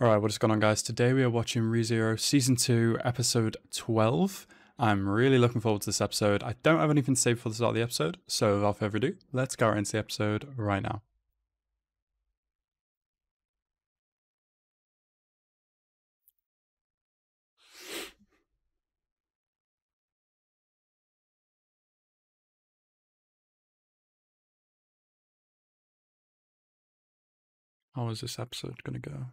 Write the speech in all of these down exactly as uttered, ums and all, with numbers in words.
Alright, what is going on, guys? Today we are watching Re:Zero Season two, Episode twelve. I'm really looking forward to this episode. I don't have anything saved for the start of the episode, so without further ado, let's go right into the episode right now. How is this episode going to go?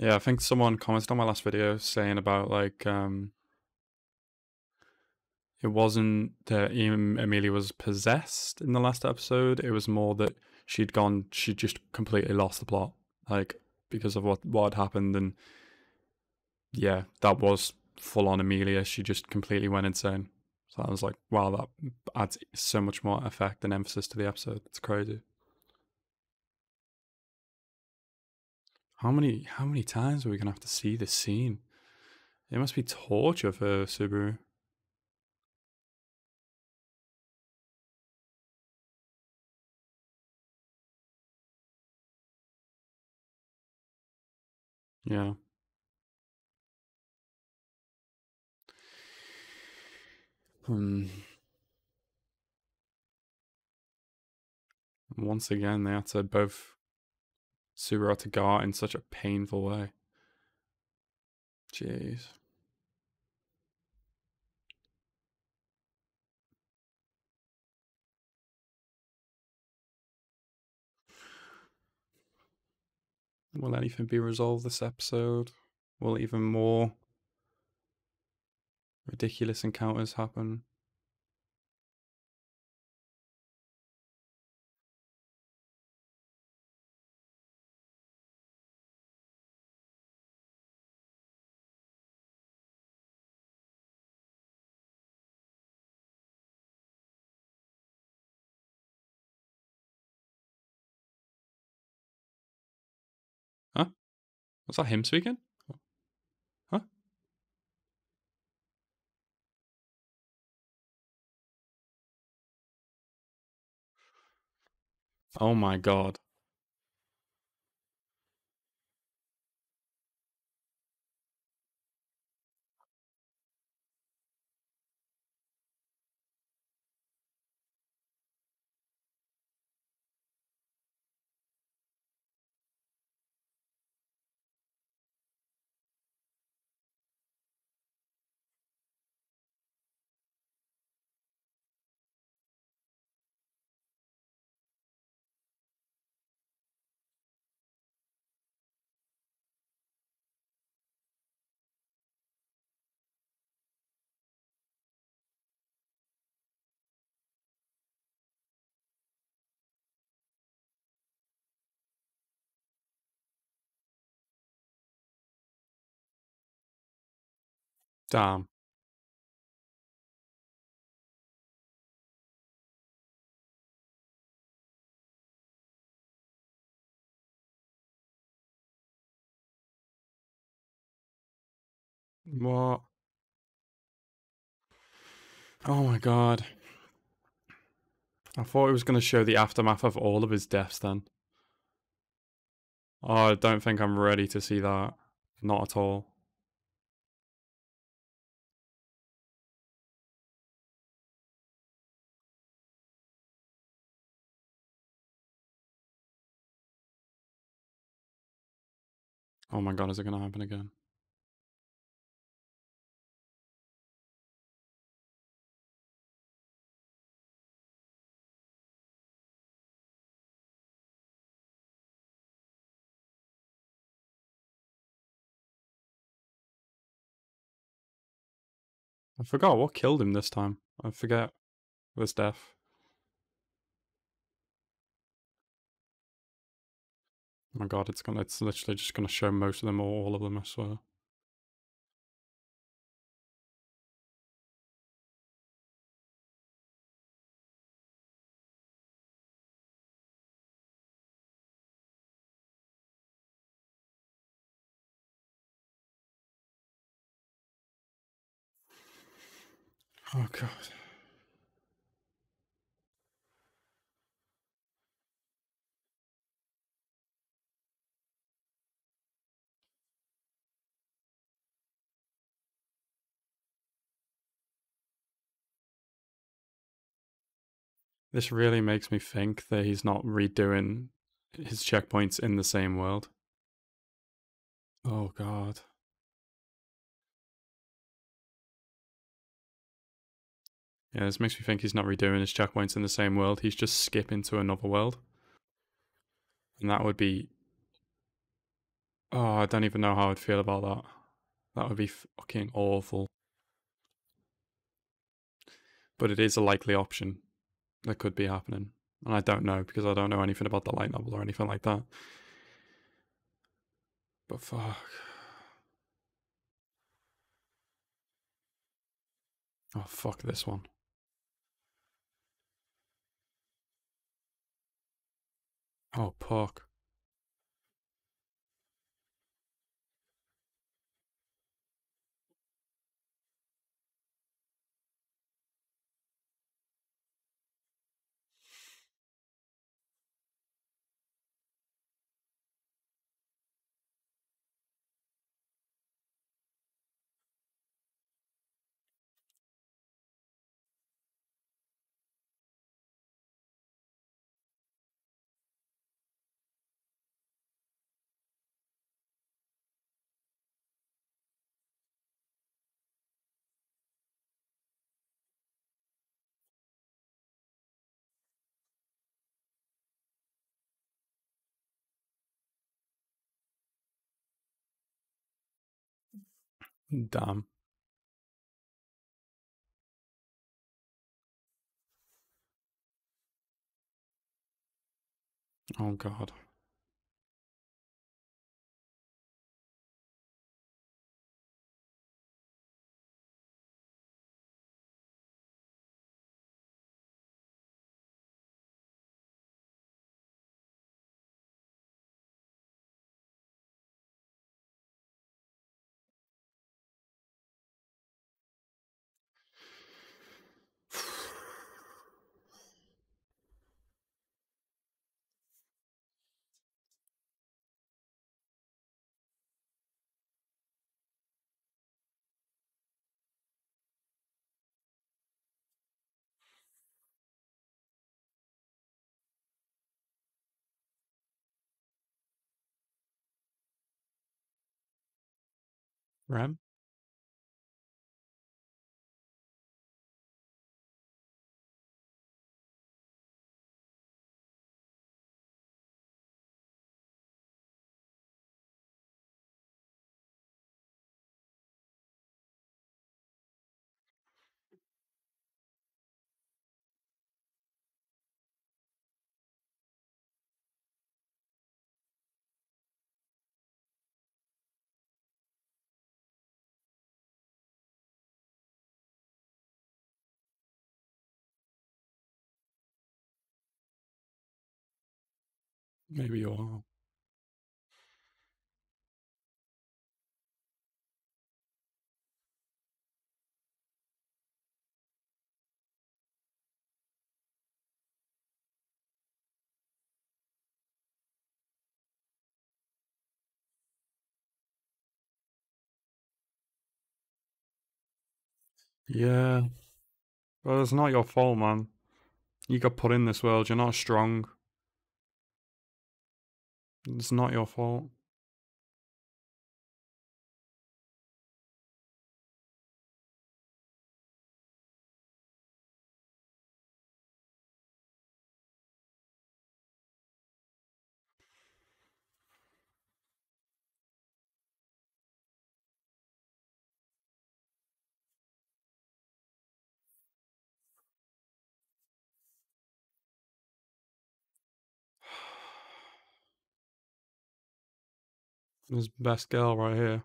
Yeah, I think someone commented on my last video saying about, like, um, it wasn't that Emilia was possessed in the last episode. It was more that she'd gone, she just completely lost the plot, like, because of what, what had happened. And yeah, that was full on Emilia. She just completely went insane. So I was like, wow, that adds so much more effect and emphasis to the episode. It's crazy. How many how many times are we gonna have to see this scene? It must be torture for Subaru. Yeah. Hmm. Once again, they had to both. Subaru had to go out in such a painful way. Jeez. Will anything be resolved this episode? Will even more ridiculous encounters happen? Was that him speaking? Huh? Oh my God. Damn. What? Oh my God. I thought it was going to show the aftermath of all of his deaths then. Oh, I don't think I'm ready to see that. Not at all. Oh my God, is it going to happen again? I forgot what killed him this time. I forget this death. Oh my God, it's gonna it's literally just gonna show most of them or all of them, I swear. Oh, God. This really makes me think that he's not redoing his checkpoints in the same world. Oh, God. Yeah, this makes me think he's not redoing his checkpoints in the same world. He's just skipping to another world. And that would be... Oh, I don't even know how I'd feel about that. That would be fucking awful. But it is a likely option that could be happening. And I don't know, because I don't know anything about the light novel or anything like that. But fuck. Oh, fuck this one. Oh, pork. Damn. Oh, God. Ram? Maybe you are. Yeah. Well, it's not your fault, man. You got put in this world. You're not strong. It's not your fault. This best girl right here.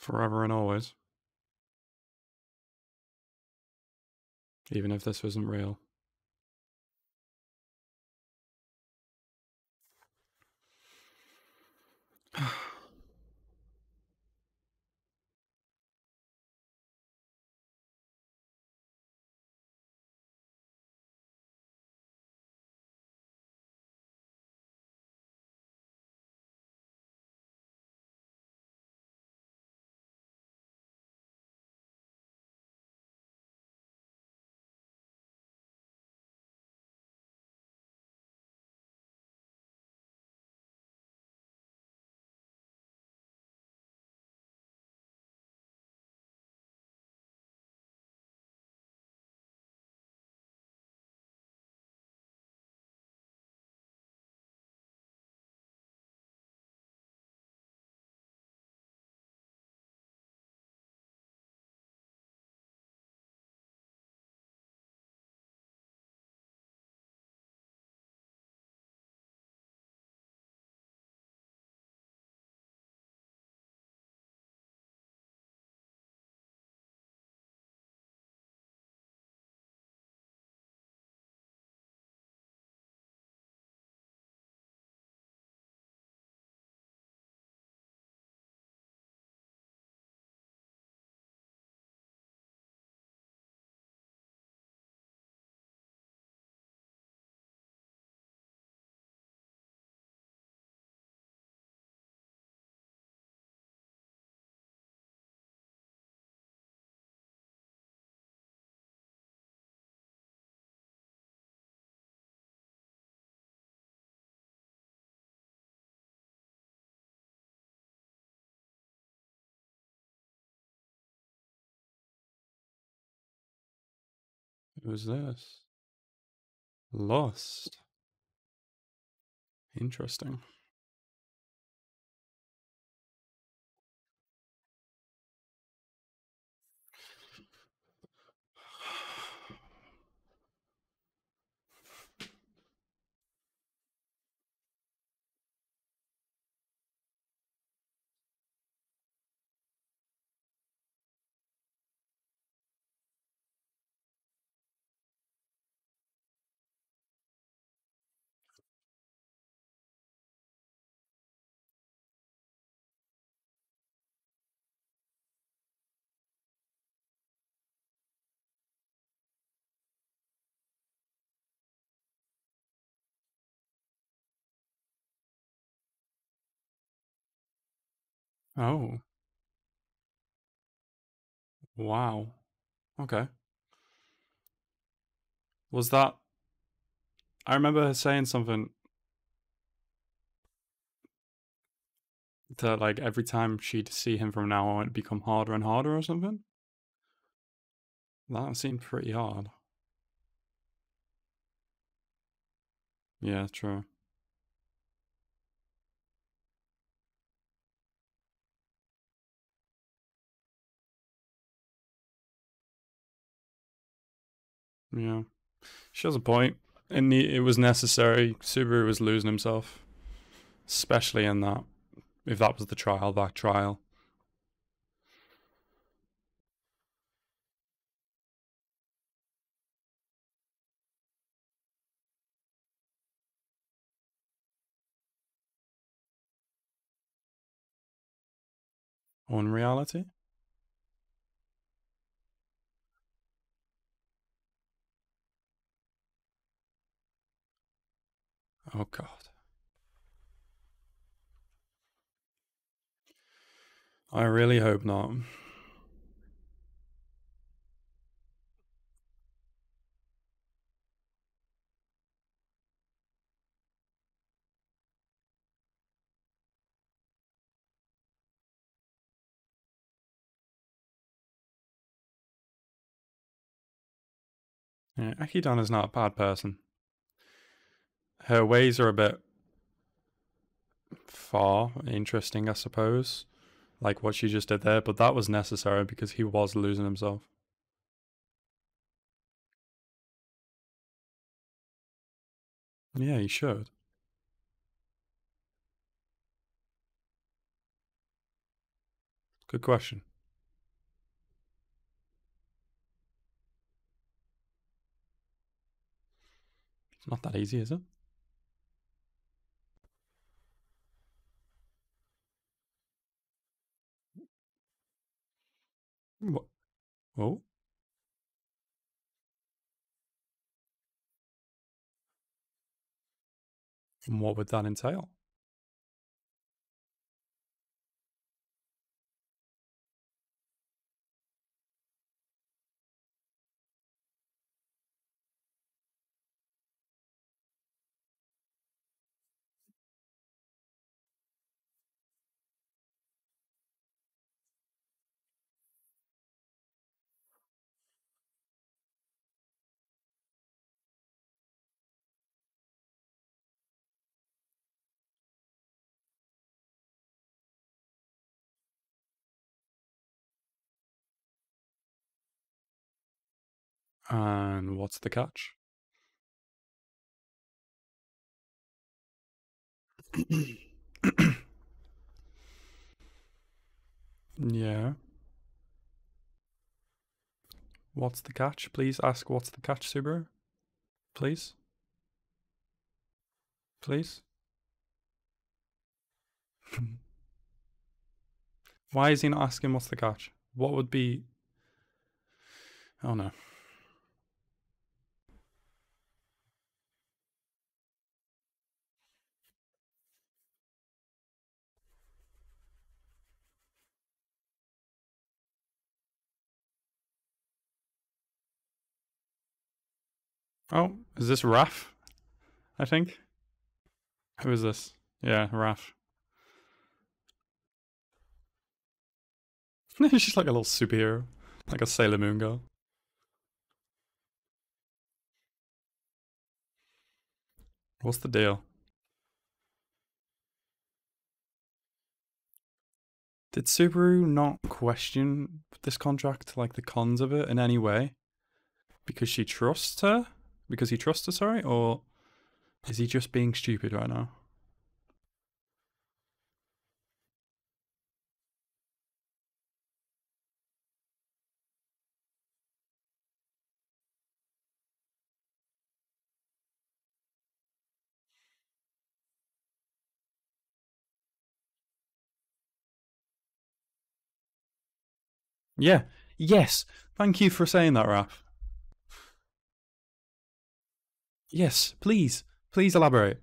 Forever and always. Even if this wasn't real. Who's this? Lust. Interesting. Oh. Wow. Okay. Was that... I remember her saying something that, like, every time she'd see him from now on, it'd become harder and harder or something? That seemed pretty hard. Yeah, true. Yeah, she has a point. And it was necessary. Subaru was losing himself, especially in that. If that was the trial, that trial. Unreality. Oh, God. I really hope not. Yeah, Akidana's not a bad person. Her ways are a bit far, interesting, I suppose, like what she just did there, but that was necessary because he was losing himself. Yeah, he should. Good question. It's not that easy, is it? What? Oh. And what would that entail? And what's the catch? Yeah. What's the catch? Please ask what's the catch, Subaru. Please. Please. Why is he not asking what's the catch? What would be... Oh no. Oh, is this Raph? I think. Who is this? Yeah, Raph. She's like a little superhero, like a Sailor Moon girl. What's the deal? Did Subaru not question this contract, like the cons of it, in any way? Because she trusts her? Because he trusts her, sorry? Or is he just being stupid right now? Yeah. Yes. Thank you for saying that, Raph. Yes, please. Please elaborate.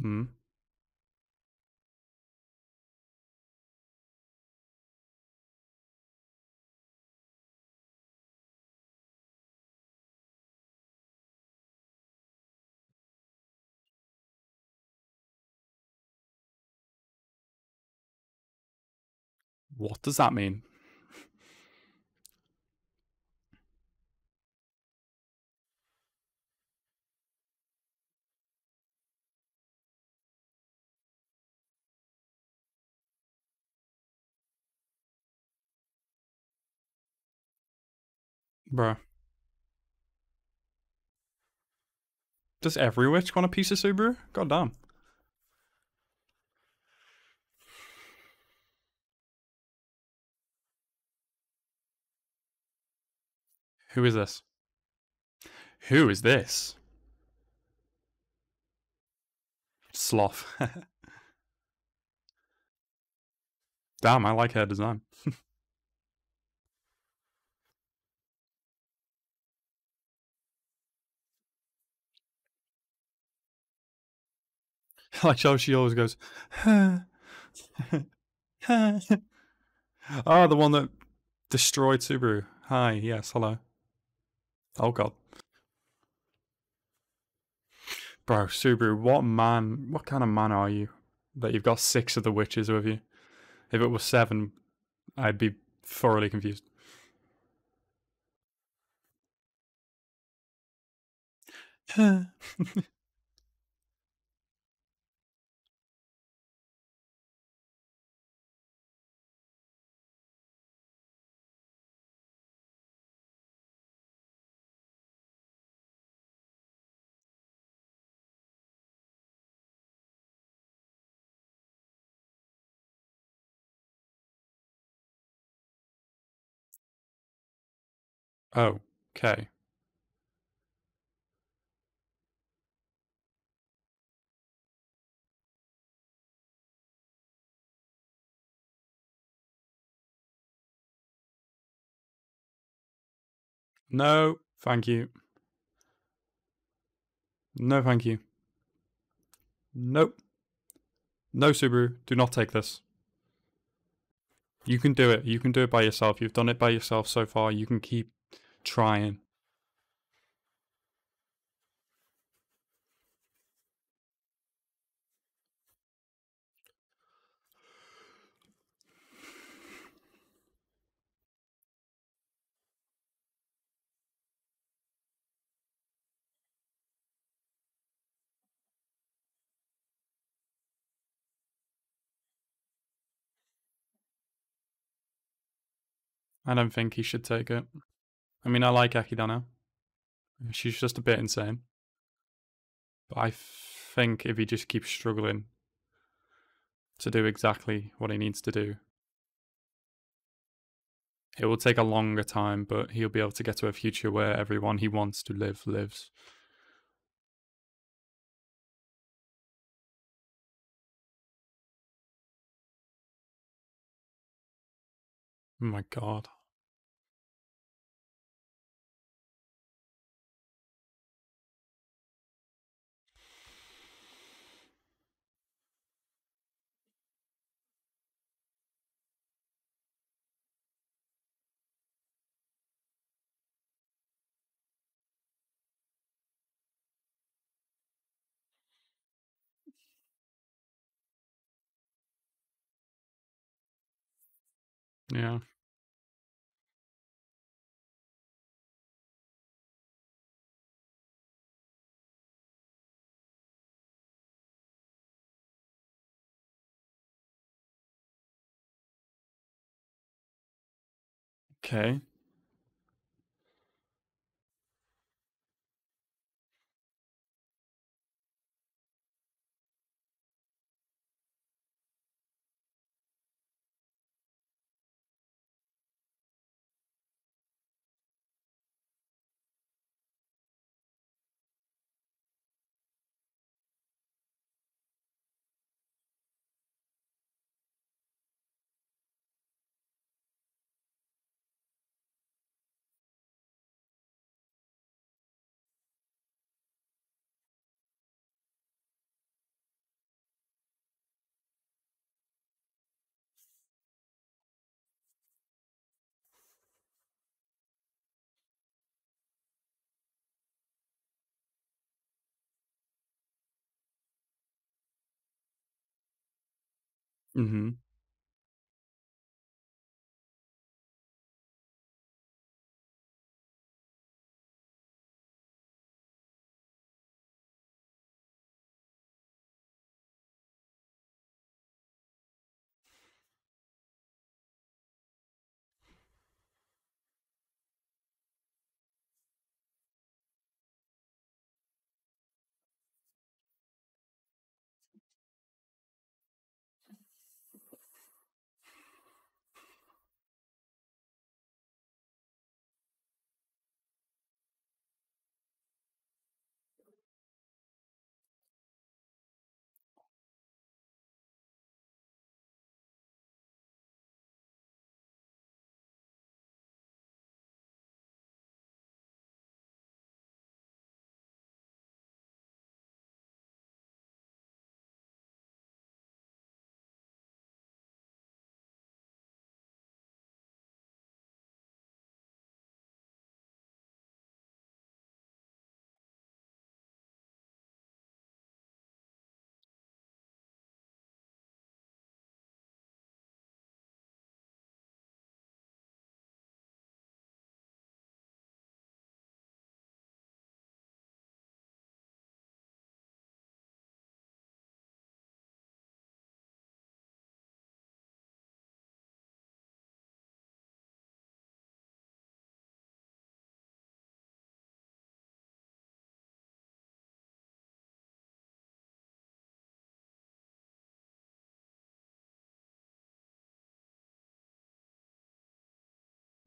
Hmm. What does that mean? Bruh. Does every witch want a piece of Subaru? God damn. Who is this? Who is this? Sloth. Damn, I like her design. Like how she always goes, huh. Oh, the one that destroyed Subaru. Hi, yes, hello. Oh god. Bro, Subaru, what man, what kind of man are you? That you've got six of the witches with you. If it was seven, I'd be thoroughly confused. Oh, okay. No, thank you. No, thank you. Nope. No, Subaru, do not take this. You can do it. You can do it by yourself. You've done it by yourself so far. You can keep trying. I don't think he should take it. I mean, I like Akidana. She's just a bit insane. But I think if he just keeps struggling to do exactly what he needs to do, it will take a longer time, but he'll be able to get to a future where everyone he wants to live lives. Oh my god. Yeah. Okay. Mm-hmm.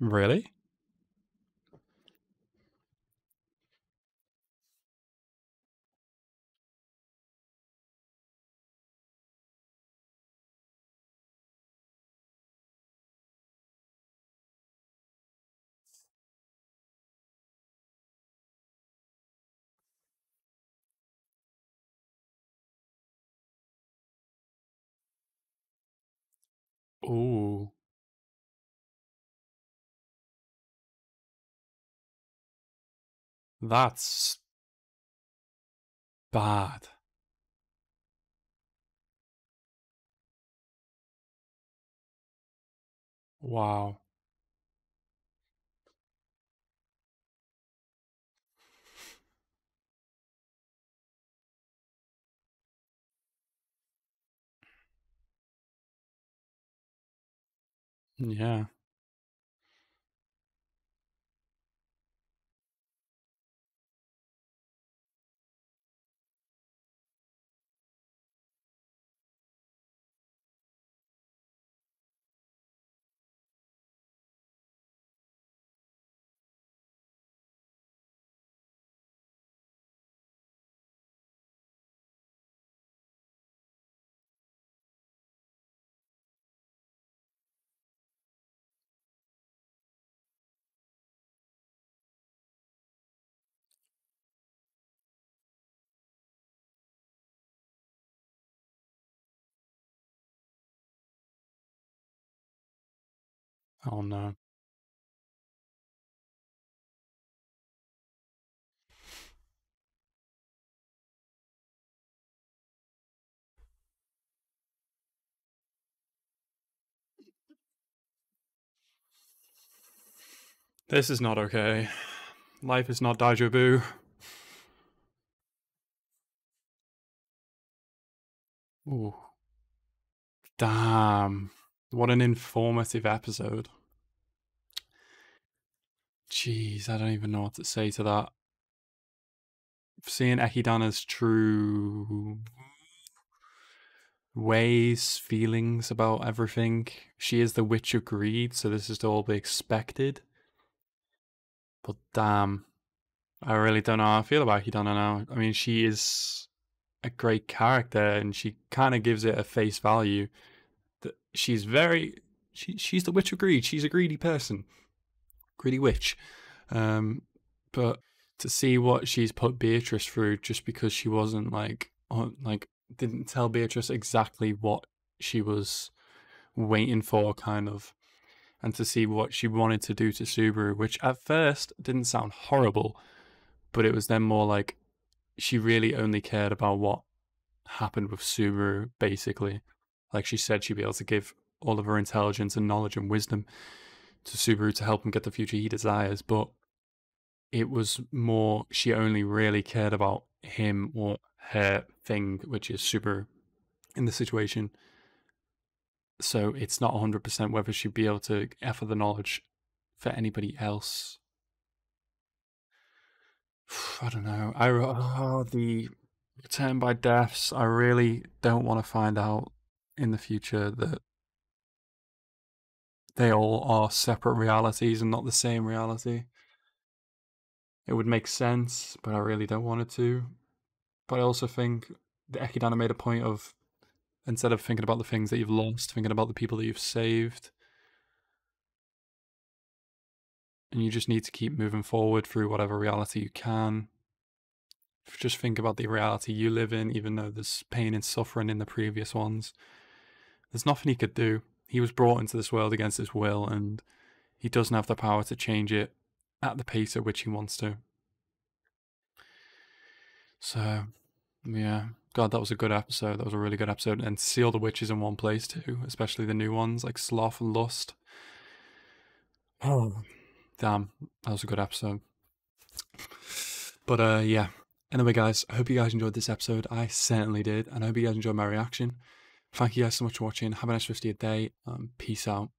Really? Ooh. That's bad. Wow. Yeah. Oh no. This is not okay. Life is not déjà vu. Ooh. Damn. What an informative episode. Jeez, I don't even know what to say to that. Seeing Echidna's true ways, feelings about everything. She is the witch of greed, so this is to all be expected. But damn, I really don't know how I feel about Echidna now. I mean, she is a great character, and she kind of gives it a face value. She's very, she, she's the witch of greed. She's a greedy person, greedy witch. Um, but to see what she's put Beatrice through just because she wasn't like, on, like didn't tell Beatrice exactly what she was waiting for, kind of. And to see what she wanted to do to Subaru, which at first didn't sound horrible, but it was then more like she really only cared about what happened with Subaru, basically. Like she said, she'd be able to give all of her intelligence and knowledge and wisdom to Subaru to help him get the future he desires, but it was more she only really cared about him or her thing, which is Subaru in the situation. So it's not one hundred percent whether she'd be able to offer the knowledge for anybody else. I don't know. I oh, the return by deaths. I really don't want to find out in the future that they all are separate realities and not the same reality. It would make sense, but I really don't want it to. But I also think the Echidna made a point of, instead of thinking about the things that you've lost, thinking about the people that you've saved. And you just need to keep moving forward through whatever reality you can. Just think about the reality you live in, even though there's pain and suffering in the previous ones. There's nothing he could do. He was brought into this world against his will, and he doesn't have the power to change it at the pace at which he wants to. So, yeah. God, that was a good episode. That was a really good episode. And see all the witches in one place too, especially the new ones like Sloth and Lust. Oh, damn, that was a good episode. But uh, yeah. Anyway, guys, I hope you guys enjoyed this episode. I certainly did, and I hope you guys enjoyed my reaction. Thank you guys so much for watching. Have a nice fiftieth day. Um, peace out.